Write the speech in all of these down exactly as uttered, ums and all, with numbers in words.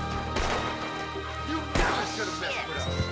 future. You never should have messed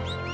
with you.